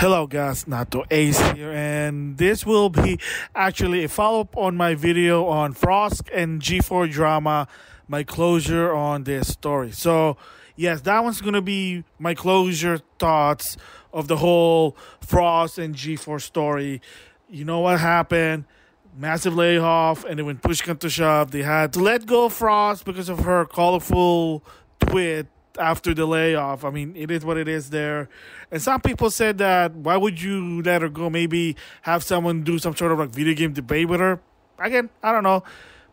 Hello guys, NautoAis here, and this will be actually a follow-up on my video on Frosk and G4 drama, my closure on this story. So yes, that one's going to be my closure thoughts of the whole Frosk and G4 story. You know what happened? Massive layoff, and then when push came to shove, they had to let go of Frosk because of her colorful tweet after the layoff. I mean, it is what it is there. And some people said that, why would you let her go? Maybe have someone do some sort of like video game debate with her. Again, I don't know.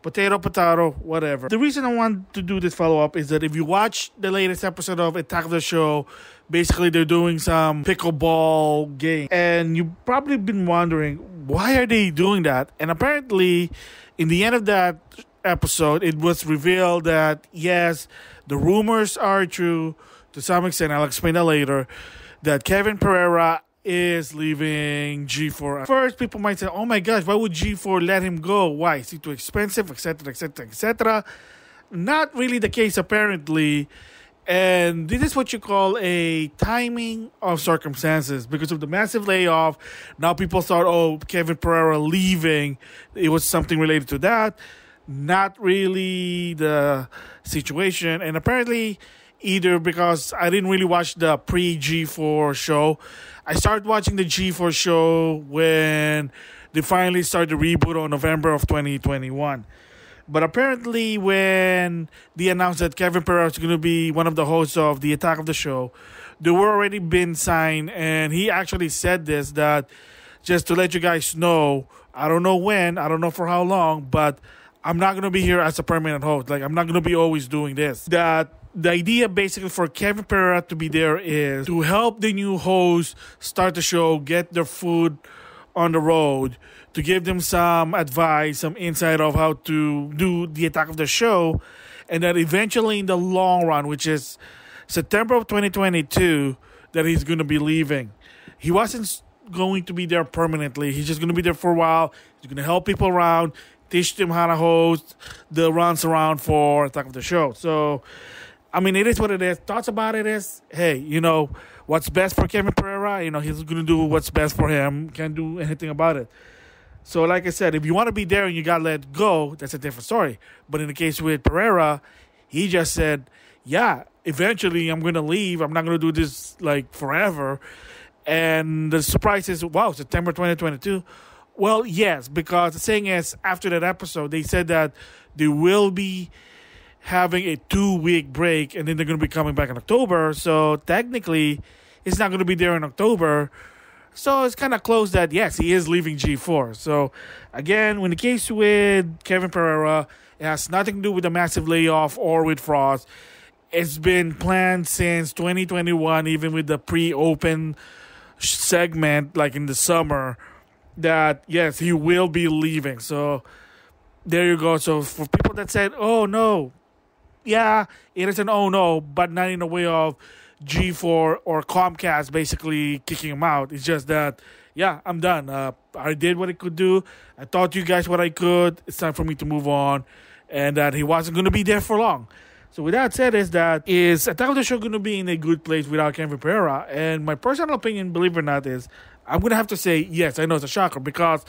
Potato, potato, whatever. The reason I want to do this follow-up is that if you watch the latest episode of Attack of the Show, basically they're doing some pickleball game. And you've probably been wondering, why are they doing that? And apparently, in the end of that episode, it was revealed that, yes, the rumors are true to some extent. I'll explain that later, that Kevin Pereira is leaving G4. At first, people might say, oh my gosh, why would G4 let him go? Why? Is he too expensive? Etc., etc., etc. Not really the case, apparently. And this is what you call a timing of circumstances. Because of the massive layoff, now people thought, oh, Kevin Pereira leaving, it was something related to that. Not really the situation. And apparently, either because I didn't really watch the pre-G4 show. I started watching the G4 show when they finally started the reboot on November of 2021. But apparently when they announced that Kevin Pereira is going to be one of the hosts of the Attack of the Show, they were already been signed, and he actually said this, that just to let you guys know, I don't know when, I don't know for how long, but I'm not going to be here as a permanent host. Like, I'm not going to be always doing this. That the idea basically for Kevin Pereira to be there is to help the new hosts start the show, get their food on the road, to give them some advice, some insight of how to do the Attack of the Show, and that eventually in the long run, which is September of 2022, that he's going to be leaving. He wasn't going to be there permanently. He's just going to be there for a while. He's going to help people around, teach them how to host the runs around for Attack of the Show. So, I mean, it is what it is. Thoughts about it is, hey, you know, what's best for Kevin Pereira, you know, he's going to do what's best for him. Can't do anything about it. So, like I said, if you want to be there and you got let go, that's a different story. But in the case with Pereira, he just said, yeah, eventually I'm going to leave. I'm not going to do this, like, forever. And the surprise is, wow, September 2022. Well, yes, because the thing is, after that episode, they said that they will be having a 2-week break, and then they're going to be coming back in October. So technically, it's not going to be there in October. So it's kind of close that, yes, he is leaving G4. So again, in the case with Kevin Pereira, it has nothing to do with the massive layoff or with Frost. It's been planned since 2021, even with the pre-open segment, like in the summer, that, yes, he will be leaving. So there you go. So for people that said, oh, no, yeah, it is an oh no, but not in the way of G4 or Comcast basically kicking him out. It's just that, yeah, I'm done. I did what I could do. I taught you guys what I could. It's time for me to move on. And that he wasn't going to be there for long. So with that said, is Attack of the Show going to be in a good place without Kevin Pereira? And my personal opinion, believe it or not, is I'm going to have to say yes. I know it's a shocker because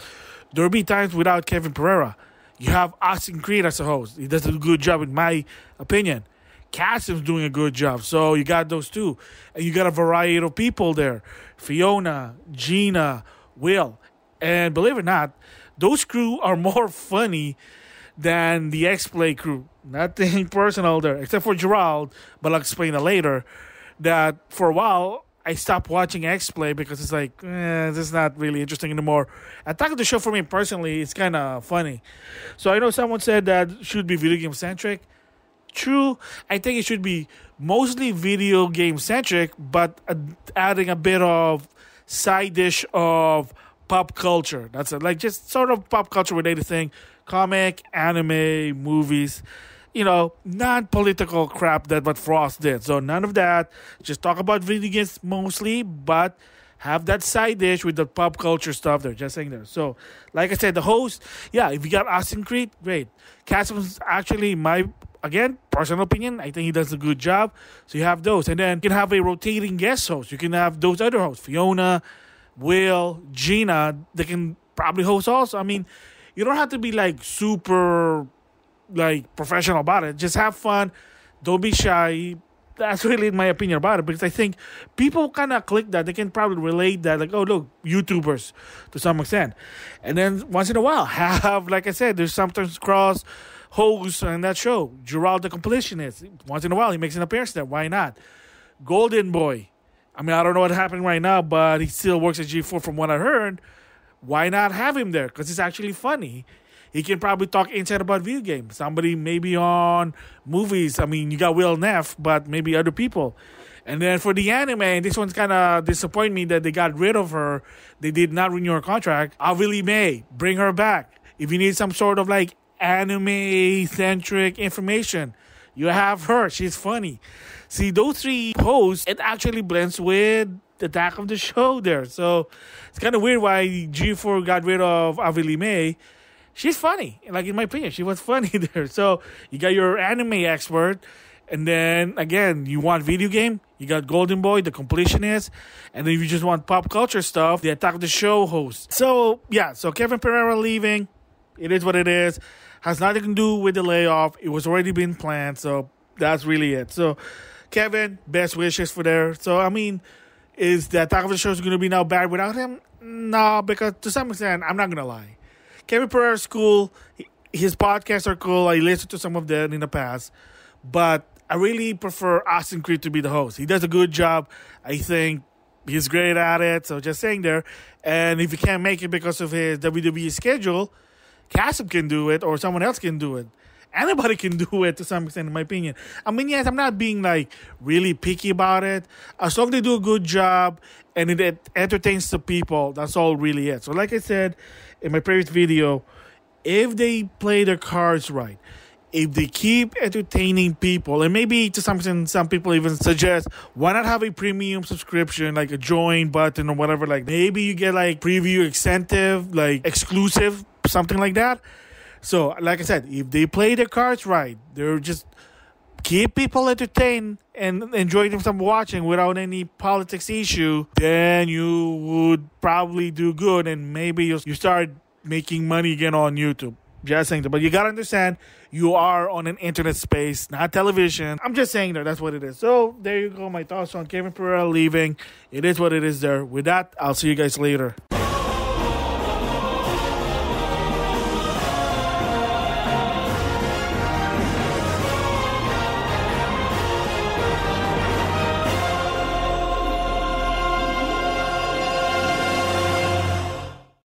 there'll be times without Kevin Pereira. You have Austin Creed as a host. He does a good job, in my opinion. Cassim's doing a good job. So you got those two. And you got a variety of people there. Fiona, Gina, Will. And believe it or not, those crew are more funny than the X-Play crew. Nothing personal there, except for Jirard. But I'll explain it later. That for a while, I stopped watching X-Play because it's like, this is not really interesting anymore. Attack of the Show for me personally is kind of funny. So I know someone said that should be video game centric. True, I think it should be mostly video game centric, but adding a bit of side dish of pop culture. That's it, like just sort of pop culture related thing, comic, anime, movies. You know, non-political crap that what Frost did. So none of that. Just talk about video games mostly, but have that side dish with the pop culture stuff there. Just saying there. So, like I said, the host, yeah, if you got Austin Creed, great. Casim's actually my, again, personal opinion. I think he does a good job. So you have those. And then you can have a rotating guest host. You can have those other hosts, Fiona, Will, Gina, they can probably host also. I mean, you don't have to be like super like professional about it. Just have fun. Don't be shy. That's really my opinion about it, because I think people kind of click that. They can probably relate that, like, oh, look, YouTubers to some extent. And then once in a while, have, like I said, there's sometimes cross hosts on that show. Jirard the Completionist. Once in a while, he makes an appearance there. Why not? Golden Boy. I mean, I don't know what's happening right now, but he still works at G4 from what I heard. Why not have him there? Because it's actually funny. He can probably talk inside about video games. Somebody maybe on movies. I mean, you got Will Neff, but maybe other people. And then for the anime, this one's kind of disappointing me that they got rid of her. They did not renew her contract. Ovilee May, bring her back. If you need some sort of like anime-centric information, you have her. She's funny. See, those three hosts, it actually blends with the Attack of the Show there. So it's kind of weird why G4 got rid of Ovilee May. She's funny. Like, in my opinion, she was funny there. So you got your anime expert. And then, again, you want video game? You got Golden Boy, the Completionist. And then if you just want pop culture stuff, the Attack of the Show host. So, yeah. So Kevin Pereira leaving. It is what it is. Has nothing to do with the layoff. It was already been planned. So that's really it. So, Kevin, best wishes for there. So, I mean, is the Attack of the Show going to be now bad without him? No, because to some extent, I'm not going to lie. Kevin Pereira is cool. His podcasts are cool. I listened to some of them in the past. But I really prefer Austin Creed to be the host. He does a good job. I think he's great at it. So just saying there. And if he can't make it because of his WWE schedule, Kasim can do it or someone else can do it. Anybody can do it to some extent, in my opinion. I mean, yes, I'm not being like really picky about it. As long as they do a good job and it entertains the people, that's all really it. So like I said in my previous video, if they play their cards right, if they keep entertaining people, and maybe to some extent some people even suggest, why not have a premium subscription, like a join button or whatever, like maybe you get like preview incentive, like exclusive, something like that. So, like I said, if they play their cards right, they're just keep people entertained and enjoy them some watching without any politics issue, then you would probably do good and maybe you start making money again on YouTube. Just saying that. But you got to understand, you are on an internet space, not television. I'm just saying that. That's what it is. So, there you go. My thoughts on Kevin Pereira leaving. It is what it is there. With that, I'll see you guys later.